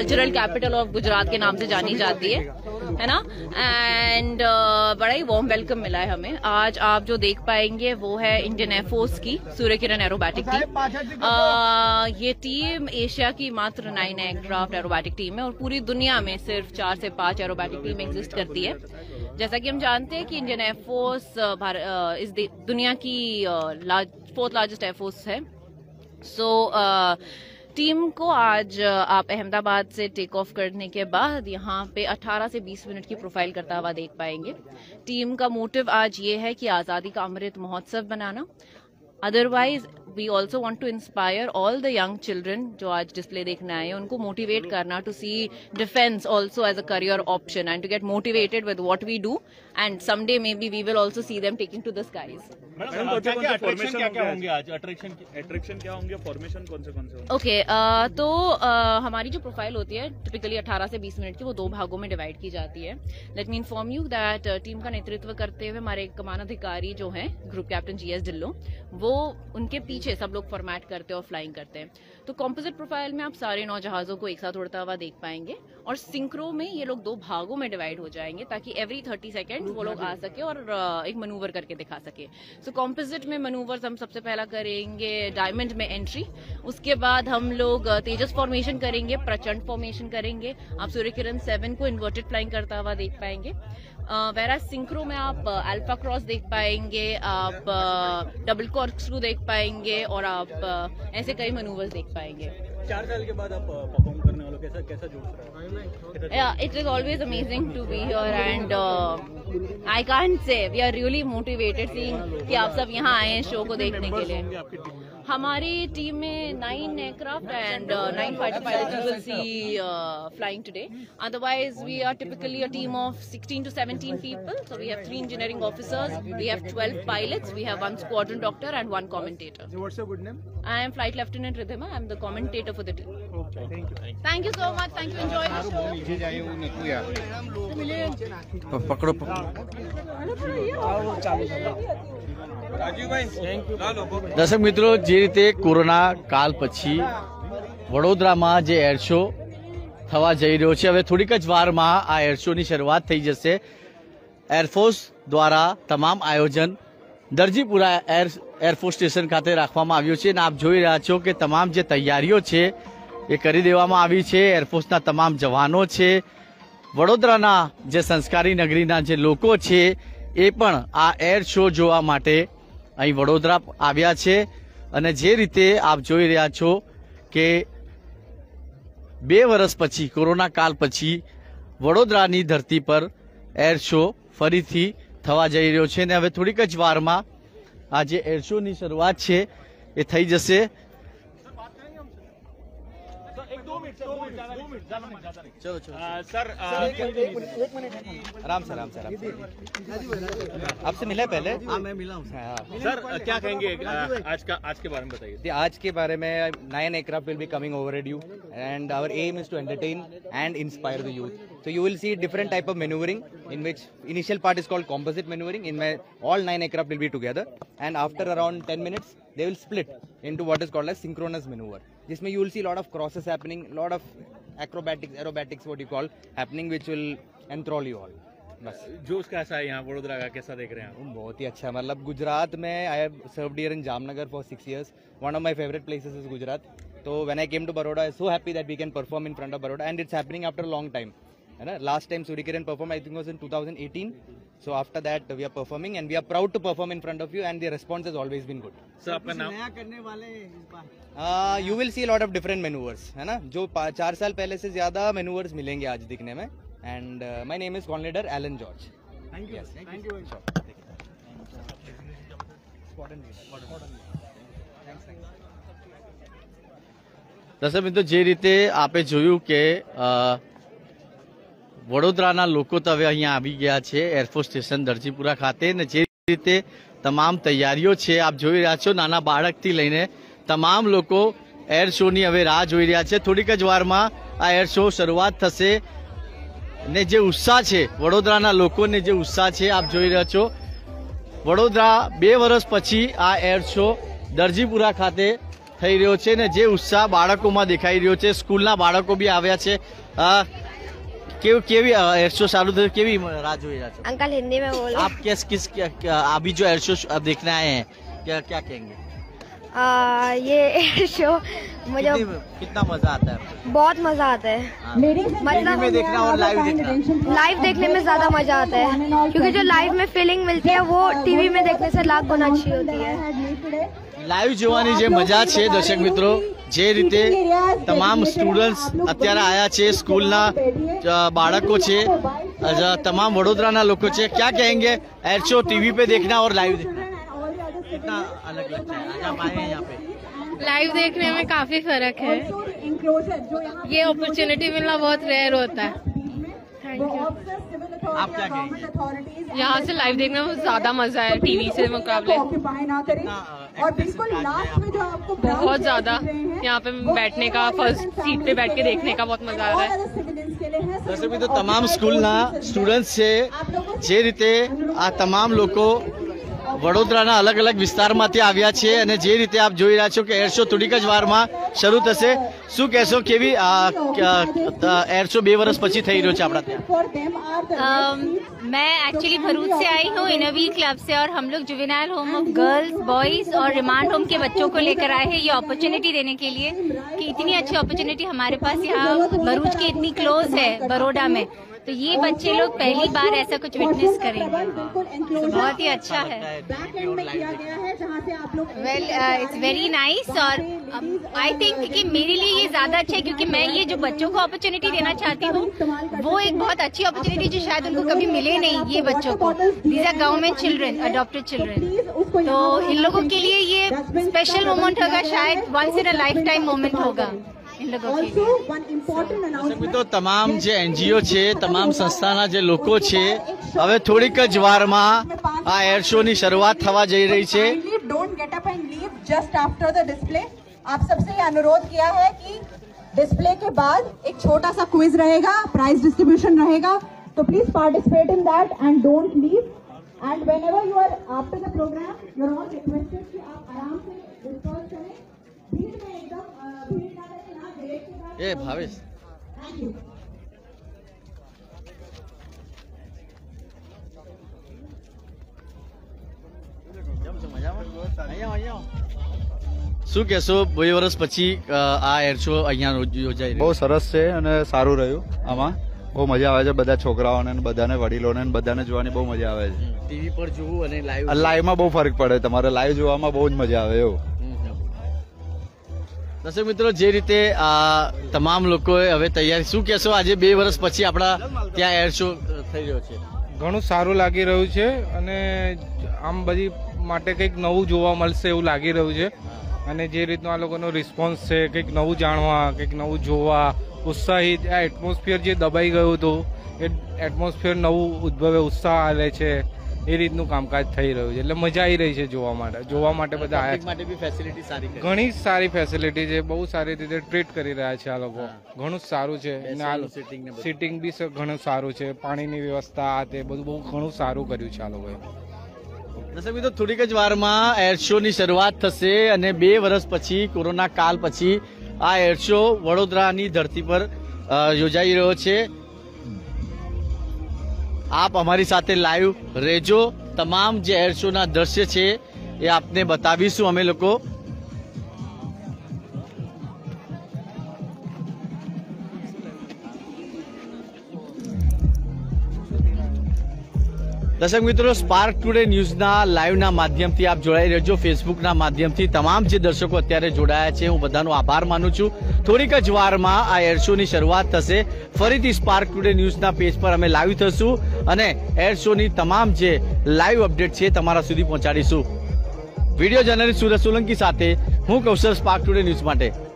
Cultural capital of Gujarat के नाम से जानी जाती है ना। एंड बड़ा ही वार्म वेलकम मिला है हमें। आज आप जो देख पाएंगे वो है इंडियन एयरफोर्स की सूर्य किरण एरोबैटिक टीम। ये टीम एशिया की मात्र 9 एयरक्राफ्ट एरोबैटिक टीम है और पूरी दुनिया में सिर्फ 4 से 5 एरोबैटिक टीम एग्जिस्ट करती है। जैसा कि हम जानते हैं कि इंडियन एयरफोर्स इस दुनिया की 4th लार्जेस्ट एयरफोर्स है। टीम को आज आप अहमदाबाद से टेक ऑफ करने के बाद यहाँ पे 18 से 20 मिनट की प्रोफाइल करता हुआ देख पाएंगे। टीम का मोटिव आज ये है कि आज़ादी का अमृत महोत्सव बनाना। Otherwise we also want to inspire all the young children जो आज डिस्प्ले देखने आए हैं, उनको मोटिवेट करना to see defence also as a career option and to get motivated with what we do and someday may be we will also see them taking to the skies. तो हमारी जो profile होती है typically 18 से 20 minute की, वो 2 भागों में डिवाइड की जाती है। Let me inform you that team का नेतृत्व करते हुए हमारे कमानाधिकारी जो हैं ग्रुप कैप्टन जी एस ढिलो, वो उनके पीछे सब लोग फॉर्मेट करते हैं और फ्लाइंग करते हैं। तो कॉम्पोजिट प्रोफाइल में आप सारे 9 जहाजों को एक साथ उड़ता हुआ देख पाएंगे और सिंक्रो में ये लोग 2 भागों में डिवाइड हो जाएंगे ताकि एवरी 30 सेकेंड वो लोग आ सके और एक मनूवर करके दिखा सके। तो कॉम्पोजिट में मनूवर्स हम सबसे पहला करेंगे डायमंड में एंट्री, उसके बाद हम लोग तेजस फॉर्मेशन करेंगे, प्रचंड फॉर्मेशन करेंगे। आप सूर्य किरण 7 को इन्वर्टेड फ्लाइंग करता हुआ देख पाएंगे। वेरा सिंक्रो में आप अल्फा क्रॉस देख पाएंगे, आप डबल कॉर्क्स्क्रू देख पाएंगे और आप ऐसे कई मनूवर्स देख पाएंगे। 4 साल के बाद आप परफॉर्म करने वालों कैसा जोश रहा? It is always amazing to be here and I can't say we are really motivated seeing कि आप सब यहाँ आए हैं शो को देखने के लिए। हमारी टीम में 9 aircraft and 9 fighter pilots you will see flying today. Otherwise we are typically a team of 16 to 17 people. So we have 3 engineering officers, we have 12 pilots, we have 1 squadron doctor and 1 commentator. What's your good name? I am flight lieutenant Ridhima, I am the commentator for the team. Okay, thank you so much, thank you, enjoy the show. पकड़ो दर्शक मित्रों, जे रीते corona काल पछी वडोदरा में जे air show थवा जई रह्यो छे, हवे थोड़ीक ज वारमां आ एयर शो नी शरूआत थई जशे। एयरफोर्स द्वारा तमाम आयोजन दर्जीपुरा एयरफोर्स स्टेशन खाते राखवामां आव्युं छे। आप जोई रह्या छो के तमाम जे तैयारीओ छे ए करी देवामां आवी छे। एयरफोर्सना तमाम जवानों छे, वडोदराना जे संस्कारी नगरीना जे लोको छे ए पण आ एयर शो जोवा माटे अहीं वडोदरा आव्या छे। अने जे रीते आप जोई रह्या छो के 2 वर्ष पछी कोरोना काल पछी वडोदरानी धरती पर एयर शो फरीथी थवा जई रह्यो छे। हवे थोड़ीक ज वारमां आ जे एयर शो नी शरूआत छे ए थई जशे। चलो सर, आराम से आपसे मिला पहले? हाँ, मैं मिला हूँ सर। क्या कहेंगे आज के बारे में बताइए। आज के बारे में 9 aircraft will be coming overhead you and our aim is to entertain and inspire the youth. So you will see different type of manoeuvring in which initial part is called composite manoeuvring in में all 9 aircraft will be together and after around 10 minutes they will split into what is called as synchronous maneuver, jisme you will see lot of crosses happening, lot of acrobatics, aerobatics what you call happening, which will enthrall you all. बस जोश कैसा है यहाँ वडोदरा का, कैसा देख रहे हैं आप? बहुत ही अच्छा, मतलब गुजरात में I have served here in Jamnagar for 6 years, one of my favourite places is Gujarat. तो when I came to Baroda I am so happy that we can perform in front of Baroda and it's happening after long time, है ना। Last time Surya Kiran perform I think was in 2018. So after that we are performing and we are proud to perform in front of you and the response has always been good. Sir, आपका नाम? नया करने वाले इस बार you will see a lot of different maneuvers, है ना, जो 4 साल पहले से ज्यादा maneuvers मिलेंगे आज दिखने में। And my name is Conleader Alan George. Thank you. Yes, thank you. दर्शक मित्रों, जे रीते आपे जोयुं के वडोदराना लोको तो हवे अहींया आवी गया छे एयरफोर्स स्टेशन दर्जीपुरा खाते ने जे रीते तमाम तैयारीओ छे आप जोई रह्या छो। नाना बाळकथी लईने तमाम लोको एयर शो नी हवे राह जोई रह्या छे। थोड़ीक ज वारमां आ एयर शो शरूआत थशे ने जे उत्साह छे वडोदराना लोकोने जे उत्साह छे आप जोई रह्या छो। वडोदरा 2 वर्ष पछी आ एयर शो दर्जीपुरा खाते थई रह्यो छे ने जे उत्साह बाळकोमां देखाई रह्यो छे। स्कूलना बाळको भी आव्या छे। केवी एयर शो चालू थे, केवी राह जोई रह्या छे। अंकल हिंदी में बोलो। आप क्या अभी जो एयर शो देखने आए हैं, क्या क्या कहेंगे? ये शो मुझे कितना मजा आता है? बहुत मजा आता है। मतलब देखना और लाइव देखने में ज्यादा मजा आता है, क्योंकि जो लाइव में फीलिंग मिलती है वो टीवी में देखने से लाख गुना अच्छी होती है। लाइव જોવાની જે મજા છે દર્શક મિત્રો, જે રીતે तमाम સ્ટુડન્ટ્સ અત્યારે આયા છે, સ્કૂલના બાળકો છે, तमाम વડોદરાના લોકો છે, क्या कहेंगे एयर शो टीवी पे देखना और लाइव देखना? कितना अलग लगता है? आज आप आए हैं यहाँ पे, लाइव देखने में काफी फर्क है। ये अपॉर्चुनिटी मिलना बहुत रेयर होता है। Thank you. आप क्या कहेंगे? यहाँ से लाइव देखना बहुत ज्यादा मजा है टीवी से मुकाबले, और बिल्कुल लास्ट में जो आपको बहुत ज्यादा यहाँ पे बैठने का, फर्स्ट सीट पे बैठ के देखने का बहुत मजा आ रहा है। दर्शक तो तमाम स्कूल स्टूडेंट्स से जे रीते आ तमाम लोग वडोदराना अलग अलग विस्तारमांथी आव्या छे अने जे रीते आप जोई रह्या छो के एयर शो थोड़ीक ज वारमां शरू थशे। शुं कहेशो केवी एयर शो 2 वर्ष पछी थई रह्यो छे आपणा त्यां? मैं एक्चुअली भरूच से आई हूँ, इनोवी क्लब से, और हम लोग juvenile home of girls, boys और रिमांड होम के बच्चों को लेकर आए हैं ये अपॉर्चुनिटी देने के लिए कि इतनी अच्छी अपॉर्चुनिटी हमारे पास यहाँ भरूच के इतनी क्लोज है बड़ौदा में, तो ये बच्चे लोग पहली बार ऐसा कुछ विटनेस करेंगे। बहुत ही अच्छा है। वेल, इट्स वेरी नाइस, और आई थिंक कि मेरे लिए ये ज्यादा अच्छा है, क्योंकि मैं ये जो बच्चों को अपॉर्चुनिटी देना चाहती हूँ वो एक बहुत अच्छी अपॉर्चुनिटी जो शायद उनको कभी मिले नहीं। ये बच्चों को, these are government children, adopted children, तो इन लोगों के लिए ये स्पेशल मोमेंट होगा, शायद once in a lifetime moment होगा। तो तमाम जे एनजीओ छे, तमाम संस्थाना जे लोको छे, हवे थोड़ीक ज वारमां आ एयर शो नी शरूआत थवा जई रही छे। Don't get up and leave just after the display. आप सबसे अनुरोध किया है कि डिस्प्ले के बाद एक छोटा सा क्विज रहेगा, प्राइज डिस्ट्रीब्यूशन रहेगा, तो please participate in that and don't leave. And whenever you are after the programme you are all requested कि आप आराम से डिस्कस करें, भीड़ में एकदम भीड़ ना रहे। ए भावेश, શું કહેશો? 2 વર્ષ પછી આ એર શો અહીંયા યોજાઈ, બહુ સરસ છે અને સારું રહ્યું, આમાં બહુ મજા આવે છે, બધા છોકરાઓને, બધાને, વડીલોને, બધાને જોવાની બહુ મજા આવે છે। ટીવી પર જોવું અને લાઈવમાં બહુ ફરક પડે, તમારે લાઈવ જોવામાં બહુ જ મજા આવે એવું। दर्शक मित्रों, जे रीते तमाम लोकोए हवे तैयारी, शुं कहेशो आज 2 वर्ष पछी आपड़ा त्यां एयर शो थई रह्यो छे? घणुं सारुं लागी रह्युं छे अने आम बधी माटे कंईक नवुं जोवा मळशे एवुं लागी रह्युं छे, अने जे रीतनो आ लोकोनो रिस्पोन्स छे, कंईक नवुं जाणवा, कंईक नवुं जोवा, उत्साहित आ एटमोस्फियर जे दबाई गयुं हतुं ए एटमोस्फियर नवुं उद्भवे, उत्साह आवे छे, ए रीतनु कामकाज थई रह्युं छे, एटले मजा आई रही है जोवा माटे बधा आया। घणी सारी फेसिलिटी छे, बहुत सारी रीते ट्रीट करी रह्या छे आ लोको, घणुं सारू छे। सीटिंग बी घणुं सारू छे, पाणीनी व्यवस्था आ ते बधुं बहुत घणुं सारू कर्युं छे आ लोकोए। दर्शक मित्रो, थोड़ीक ज वारमां एयर शो नी शरूआत थशे अने 2 वर्ष पछी कोरोना काल पछी आ एयर शो वडोदरानी धरती पर योजाई रह्यो छे। आप हमारी साथे लाइव रेजो, तमाम जे एयर शो ना दृश्य छे ये आपने बतावीशु अमे लोको। दर्शक मित्रों, स्पार्क टुडे न्यूज ना लाइव ना माध्यम थी आप जोड़ाई रहो, फेसबुक ना माध्यम थी तमाम जे दर्शको अत्यारे जोड़ाया छे हूँ बधानो आभार मानु छू। थोड़ीक ज वारमां आ एयर शो नी शरूआत थशे, फरीथी स्पार्क टुडे न्यूज ना पेज पर अमे लाइव थशुं अने एयर शो नी तमाम जे लाइव अपडेट छे तमारा सुधी पहोंचाडीशुं। विडियो जर्नलिस्ट सूरज सोलंकी साथे हूँ कौशल, स्पार्क टुडे न्यूज माटे।